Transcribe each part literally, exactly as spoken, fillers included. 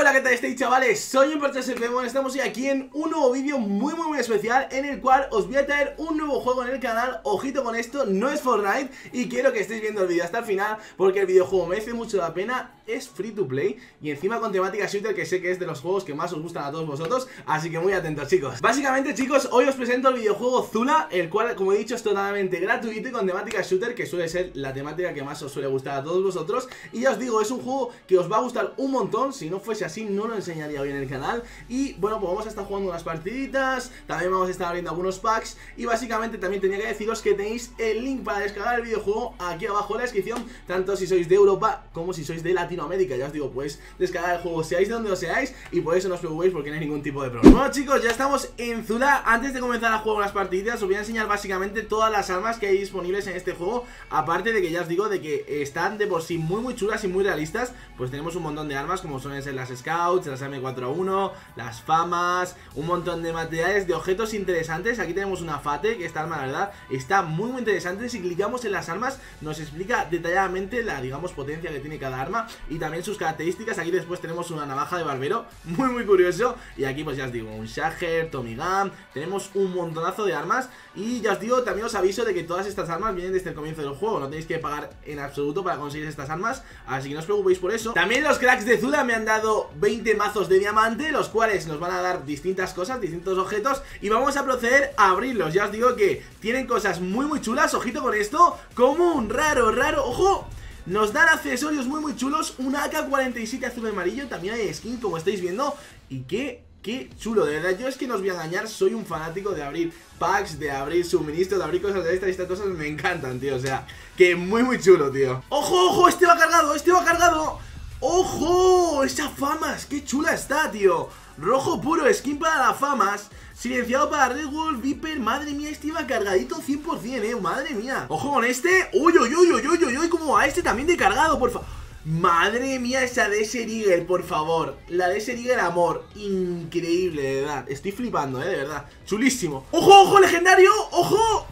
Hola, ¿qué tal estáis, chavales? Soy Empershao, estamos hoy aquí en un nuevo vídeo muy muy muy especial, en el cual os voy a traer un nuevo juego en el canal. Ojito con esto, no es Fortnite, y quiero que estéis viendo el vídeo hasta el final, porque el videojuego merece mucho la pena. Es free to play y encima con temática shooter, que sé que es de los juegos que más os gustan a todos vosotros, así que muy atentos, chicos. Básicamente, chicos, hoy os presento el videojuego Zula, el cual, como he dicho, es totalmente gratuito y con temática shooter, que suele ser la temática que más os suele gustar a todos vosotros. Y ya os digo, es un juego que os va a gustar un montón. Si no fuese así, no lo enseñaría hoy en el canal. Y bueno, pues vamos a estar jugando unas partiditas, también vamos a estar abriendo algunos packs. Y básicamente también tenía que deciros que tenéis el link para descargar el videojuego aquí abajo en la descripción, tanto si sois de Europa como si sois de Latinoamérica. Ya os digo, pues descargar el juego, seáis de donde os seáis, y por eso no os preocupéis, porque no hay ningún tipo de problema. Bueno, chicos, ya estamos en Zula. Antes de comenzar a jugar unas partiditas, os voy a enseñar básicamente todas las armas que hay disponibles en este juego. Aparte de que ya os digo de que están de por sí muy muy chulas y muy realistas, pues tenemos un montón de armas, como son las Scouts, las M cuatro A uno, las Famas, un montón de materiales, de objetos interesantes. Aquí tenemos una Fate, que esta arma, la verdad, está muy muy interesante. Si clicamos en las armas, nos explica detalladamente la, digamos, potencia que tiene cada arma y también sus características. Aquí después tenemos una navaja de barbero, muy muy curioso. Y aquí, pues ya os digo, un Shager, Tommy Gun. Tenemos un montonazo de armas. Y ya os digo, también os aviso de que todas estas armas vienen desde el comienzo del juego, no tenéis que pagar en absoluto para conseguir estas armas, así que no os preocupéis por eso. También los cracks de Zula me han dado veinte mazos de diamante, los cuales nos van a dar distintas cosas, distintos objetos, y vamos a proceder a abrirlos. Ya os digo que tienen cosas muy muy chulas. Ojito con esto, como un raro, raro, ojo, nos dan accesorios muy muy chulos, un A K cuarenta y siete azul y amarillo, también hay skin, como estáis viendo. Y qué, qué chulo, de verdad, yo es que no os voy a engañar, soy un fanático de abrir packs, de abrir suministros, de abrir cosas de estas, estas cosas me encantan, tío, o sea, que muy muy chulo, tío. Ojo, ojo, este va cargado, este va cargado. ¡Ojo! ¡Esa Famas! ¡Qué chula está, tío! Rojo puro, skin para la Famas, silenciado para Red Wolf, Viper. Madre mía, este iba cargadito cien por cien, eh. Madre mía. Ojo con este. ¡Uy, uy, uy, uy, uy, uy! ¿Cómo va este también de cargado, por favor? Madre mía, esa Desert Eagle, por favor. La Desert Eagle, amor. Increíble, de verdad. Estoy flipando, eh, de verdad. Chulísimo. ¡Ojo, ojo, legendario! ¡Ojo!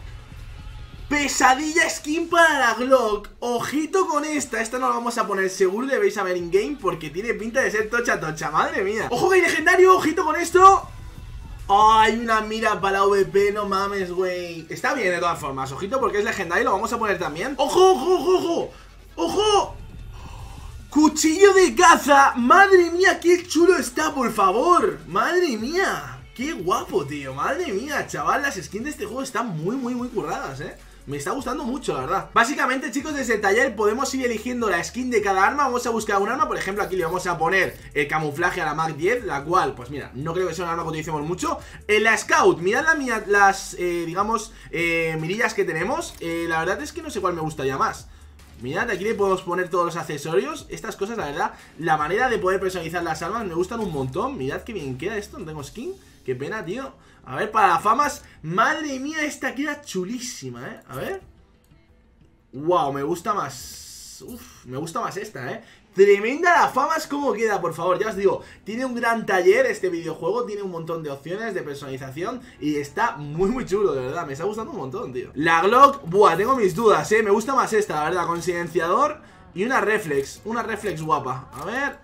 Pesadilla skin para la Glock. Ojito con esta, esta no la vamos a poner, seguro le vais a ver in-game, porque tiene pinta de ser tocha tocha, madre mía. Ojo que hay legendario, ojito con esto. Hay una mira para A V P, no mames, güey. Está bien de todas formas, ojito, porque es legendario y lo vamos a poner también. ¡Ojo, ojo, ojo, ojo! ¡Ojo! Cuchillo de caza, madre mía, qué chulo está, por favor. Madre mía, qué guapo, tío, madre mía, chaval, las skins de este juego están muy, muy, muy curradas, eh. Me está gustando mucho, la verdad. Básicamente, chicos, desde el taller podemos ir eligiendo la skin de cada arma. Vamos a buscar un arma, por ejemplo, aquí le vamos a poner el camuflaje a la M A C diez, la cual, pues mira, no creo que sea un arma que utilicemos mucho. eh, La Scout, mirad la, las, eh, digamos, eh, mirillas que tenemos. eh, La verdad es que no sé cuál me gustaría más. Mirad, aquí le podemos poner todos los accesorios. Estas cosas, la verdad, la manera de poder personalizar las armas me gustan un montón. Mirad que bien queda esto, no tengo skin. Qué pena, tío. A ver, para las Famas, madre mía, esta queda chulísima, eh. A ver. Wow, me gusta más. Uf, me gusta más esta, eh. Tremenda la Famas, como queda, por favor. Ya os digo, tiene un gran taller este videojuego, tiene un montón de opciones de personalización y está muy muy chulo, de verdad, me está gustando un montón, tío. La Glock, buah, tengo mis dudas, eh. Me gusta más esta, la verdad, con silenciador y una reflex, una reflex guapa. A ver,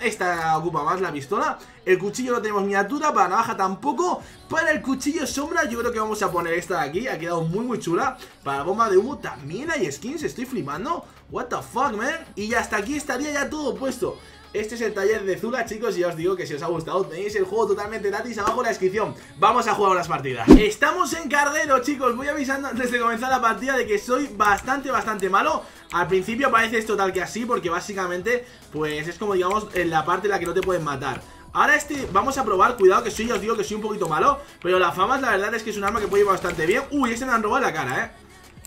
esta ocupa más la pistola. El cuchillo no tenemos miniatura, para navaja tampoco. Para el cuchillo sombra yo creo que vamos a poner esta de aquí, ha quedado muy muy chula. Para bomba de humo también hay skins, estoy flipando. What the fuck, man. Y hasta aquí estaría ya todo puesto. Este es el taller de Zula, chicos, y ya os digo que si os ha gustado tenéis el juego totalmente gratis abajo en la descripción. Vamos a jugar unas partidas. Estamos en Cardero, chicos, voy avisando antes de comenzar la partida de que soy bastante, bastante malo. Al principio parece esto tal que así, porque básicamente pues es como, digamos, en la parte en la que no te pueden matar. Ahora este, vamos a probar, cuidado que soy, ya os digo que soy un poquito malo, pero la Famas la verdad es que es un arma que puede ir bastante bien. Uy, este me la han robado en la cara, eh.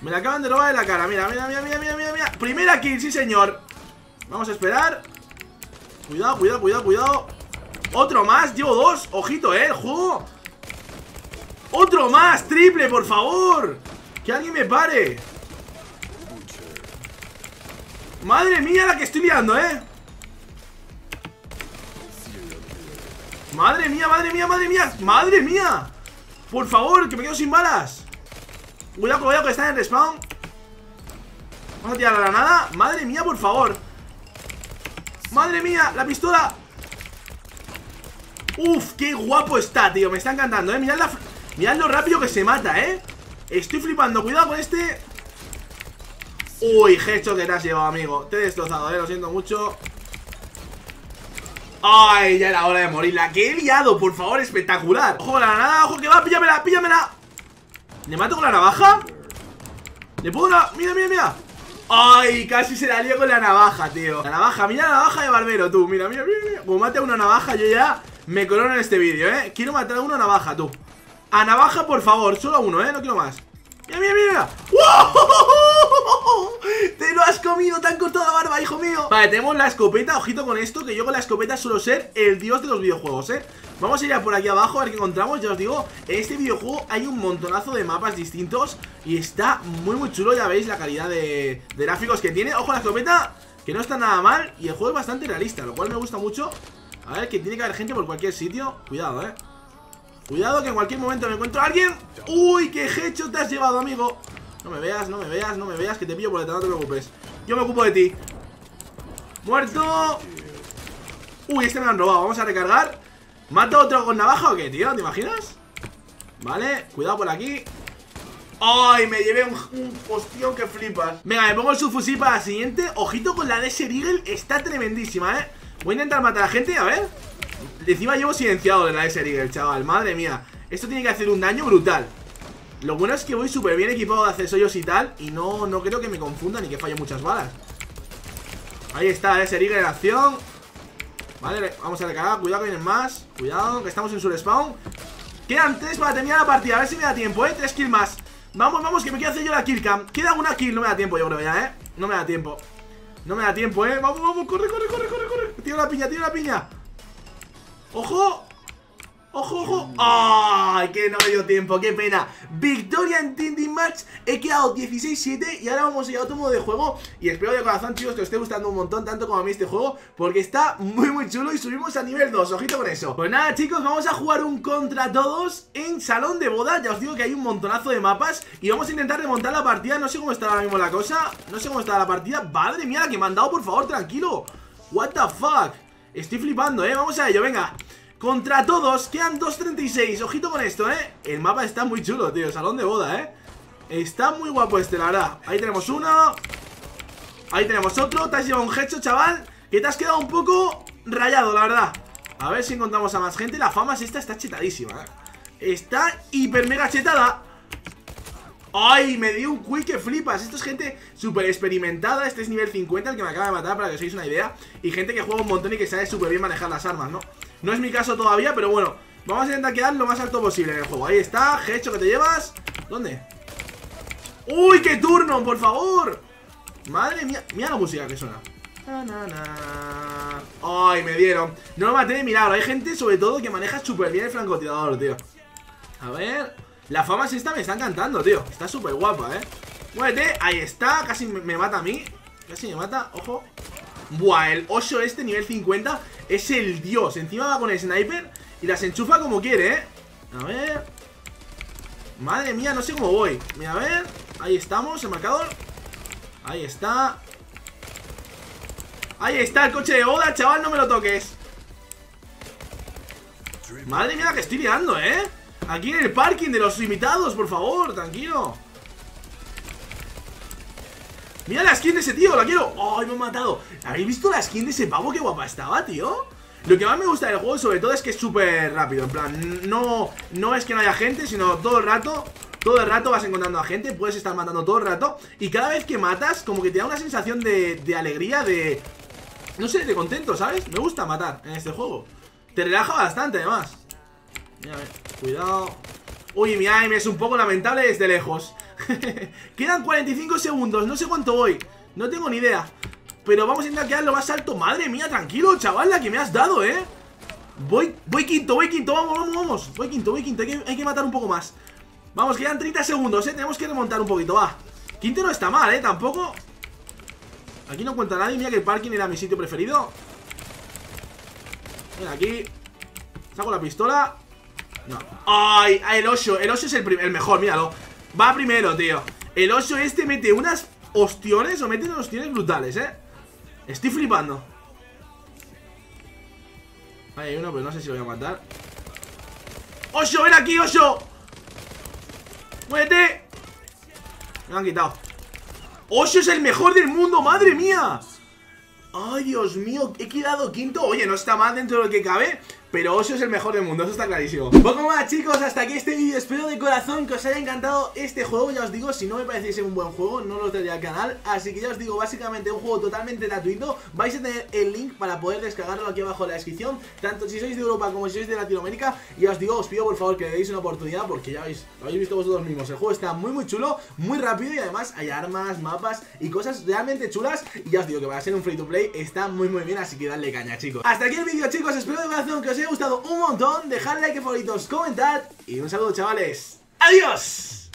Me la acaban de robar en la cara, mira, mira, mira, mira, mira, mira, mira. Primera kill, sí señor. Vamos a esperar. Cuidado, cuidado, cuidado, cuidado. Otro más, llevo dos, ojito, eh, el juego. Otro más, triple, por favor. Que alguien me pare. Madre mía la que estoy liando, eh. Madre mía, madre mía, madre mía. Madre mía. Por favor, que me quedo sin balas. Cuidado, cuidado, que está en el respawn. Vamos a tirar la granada. Madre mía, por favor. Madre mía, la pistola. Uf, qué guapo está, tío. Me está encantando, eh. Mirad, la, mirad lo rápido que se mata, eh. Estoy flipando. Cuidado con este. Uy, headshot que te has llevado, amigo. Te he destrozado, eh. Lo siento mucho. Ay, ya era hora de morir. La que he liado, por favor, espectacular. Ojo con la granada, ojo que va, píllamela, píllamela. ¿Le mato con la navaja? ¿Le puedo la...? Mira, mira, mira. Ay, casi se la lío con la navaja, tío. La navaja, mira la navaja de barbero, tú. Mira, mira, mira. Como mate a una navaja, yo ya me corono en este vídeo, eh. Quiero matar a una navaja, tú. A navaja, por favor, solo a uno, eh. No quiero más. Mira, mira, mira. ¡Wow! Te lo has comido, te han cortado la barba, hijo mío. Vale, tenemos la escopeta, ojito con esto, que yo con la escopeta suelo ser el dios de los videojuegos, eh. Vamos a ir a por aquí abajo a ver qué encontramos. Ya os digo, en este videojuego hay un montonazo de mapas distintos y está muy muy chulo, ya veis la calidad de, de gráficos que tiene. Ojo a la escopeta, que no está nada mal, y el juego es bastante realista, lo cual me gusta mucho. A ver, que tiene que haber gente por cualquier sitio. Cuidado, eh. Cuidado, que en cualquier momento me encuentro a alguien. Uy, qué hecho te has llevado, amigo. No me veas, no me veas, no me veas, que te pillo por detrás, no te preocupes. Yo me ocupo de ti. Muerto. Uy, este me lo han robado, vamos a recargar. ¿Mato otro con navaja o qué, tío? ¿Te imaginas? Vale, cuidado por aquí. ¡Ay! Me llevé un, un postión que flipas. Venga, me pongo el subfusil para la siguiente. Ojito con la Desert Eagle, está tremendísima, eh. Voy a intentar matar a la gente, a ver. Encima llevo silenciado de la Desert Eagle, chaval. Madre mía, esto tiene que hacer un daño brutal. Lo bueno es que voy súper bien equipado de accesorios y tal, y no, no creo que me confundan ni que falle muchas balas. Ahí está la Desert Eagle en acción. Vale, vamos a recargar. Cuidado que vienen más. Cuidado, que estamos en su respawn. Quedan tres para terminar la partida. A ver si me da tiempo, eh. Tres kills más. Vamos, vamos, que me quiero hacer yo la kill cam. Queda una kill. No me da tiempo, yo creo ya, eh. No me da tiempo. No me da tiempo, eh. Vamos, vamos. Corre, corre, corre, corre, corre. Tiro la piña, tiro la piña. Ojo. ¡Ojo, ojo! ¡Ay, oh, que no me dio tiempo! ¡Qué pena! Victoria en Team Deathmatch. He quedado dieciséis siete y ahora vamos a ir a otro modo de juego. Y espero de corazón, chicos, que os esté gustando un montón, tanto como a mí este juego, porque está muy, muy chulo y subimos a nivel dos. Ojito con eso. Pues nada, chicos, vamos a jugar un contra todos en salón de boda. Ya os digo que hay un montonazo de mapas y vamos a intentar remontar la partida. No sé cómo está ahora mismo la cosa. No sé cómo está la partida. ¡Madre mía, la que me han dado! Por favor, tranquilo. What the fuck. Estoy flipando, eh. Vamos a ello, venga. Contra todos, quedan dos treinta y seis. Ojito con esto, eh. El mapa está muy chulo, tío. Salón de boda, eh. Está muy guapo este, la verdad. Ahí tenemos uno. Ahí tenemos otro. Te has llevado un headshot, chaval. Que te has quedado un poco rayado, la verdad. A ver si encontramos a más gente. La Famas esta está chetadísima, eh. Está hiper mega chetada. Ay, me dio un quick que flipas. Esto es gente súper experimentada. Este es nivel cincuenta, el que me acaba de matar, para que os hagáis una idea. Y gente que juega un montón y que sabe súper bien manejar las armas, ¿no? No es mi caso todavía, pero bueno, vamos a intentar quedar lo más alto posible en el juego. Ahí está, hecho que te llevas. ¿Dónde? ¡Uy, qué turno, por favor! Madre mía, mira la música que suena. Ay, me dieron. No lo maté de milagro, hay gente sobre todo que maneja súper bien el francotirador, tío. A ver, la fama es esta, me está encantando, tío. Está súper guapa, eh. Muévete, ahí está, casi me mata a mí. Casi me mata, ojo. Buah, el oso este, nivel cincuenta, es el dios. Encima va con el sniper y las enchufa como quiere, ¿eh? A ver. Madre mía, no sé cómo voy. Mira, a ver. Ahí estamos, el marcador. Ahí está. Ahí está el coche de boda, chaval, no me lo toques. Madre mía, la que estoy liando, ¿eh? Aquí en el parking de los invitados, por favor, tranquilo. Mira la skin de ese tío, la quiero. ¡Ay, me han matado! ¿Habéis visto la skin de ese pavo? ¡Qué guapa estaba, tío! Lo que más me gusta del juego, sobre todo, es que es súper rápido. En plan, no, no es que no haya gente, sino todo el rato, todo el rato vas encontrando a gente. Puedes estar matando todo el rato. Y cada vez que matas, como que te da una sensación de, de alegría, de... no sé, de contento, ¿sabes? Me gusta matar en este juego. Te relaja bastante, además. Mira, a ver, cuidado. Uy, mi aim es un poco lamentable desde lejos. Quedan cuarenta y cinco segundos. No sé cuánto voy, no tengo ni idea. Pero vamos a intentar quedar lo más alto. Madre mía, tranquilo, chaval, la que me has dado, eh. Voy, voy quinto, voy quinto. Vamos, vamos, vamos, voy quinto, voy quinto. Hay que, hay que matar un poco más. Vamos, quedan treinta segundos, eh, tenemos que remontar un poquito. Va, quinto no está mal, eh, tampoco. Aquí no cuenta nadie. Mira que el parking era mi sitio preferido. Ven aquí. Saco la pistola. No. Ay, el oso, el oso es el, el mejor, míralo. Va primero, tío. El oso este mete unas ostiones. O mete unas ostiones brutales, eh. Estoy flipando. Ahí hay uno, pero no sé si lo voy a matar. ¡Osho, ven aquí, Osho! ¡Muévete! Me lo han quitado. ¡Osho es el mejor del mundo! ¡Madre mía! ¡Ay, Dios mío! He quedado quinto. Oye, no está mal dentro de lo que cabe, pero Osho es el mejor del mundo, eso está clarísimo. Poco más, chicos, hasta aquí este vídeo. Espero de corazón que os haya encantado este juego. Ya os digo, si no me pareciese un buen juego, no lo traería al canal. Así que ya os digo, básicamente un juego totalmente gratuito. Vais a tener el link para poder descargarlo aquí abajo en la descripción, tanto si sois de Europa como si sois de Latinoamérica. Y ya os digo, os pido por favor que le deis una oportunidad, porque ya habéis, lo habéis visto vosotros mismos. El juego está muy muy chulo, muy rápido, y además hay armas, mapas y cosas realmente chulas. Y ya os digo que para ser un free to play está muy muy bien, así que dadle caña, chicos. Hasta aquí el vídeo, chicos, espero de corazón que os haya gustado un montón. Dejad like, favoritos, comentad. Y un saludo, chavales, adiós.